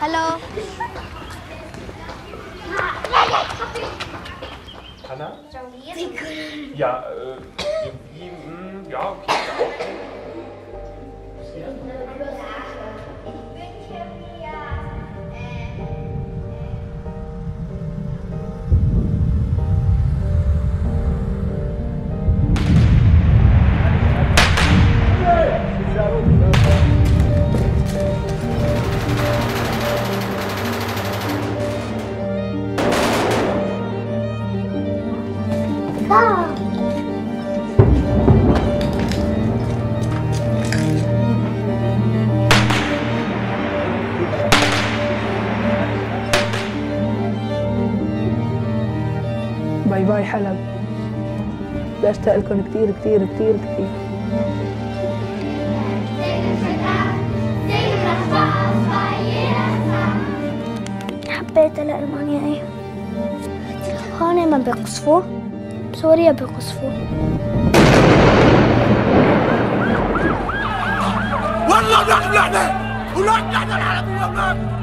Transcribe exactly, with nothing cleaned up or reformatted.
Hallo. Hanna? Ja, äh, irgendwie, mh, ja, okay. باي باي حلب، بدي اشتاق لكم كثير كثير كثير كثير. حبيت الألمانيا. ايه هون ما بيقصفوا، بسوريا بيقصفوا. والله بدنا نحن، ولاد نحن العرب والأبناء.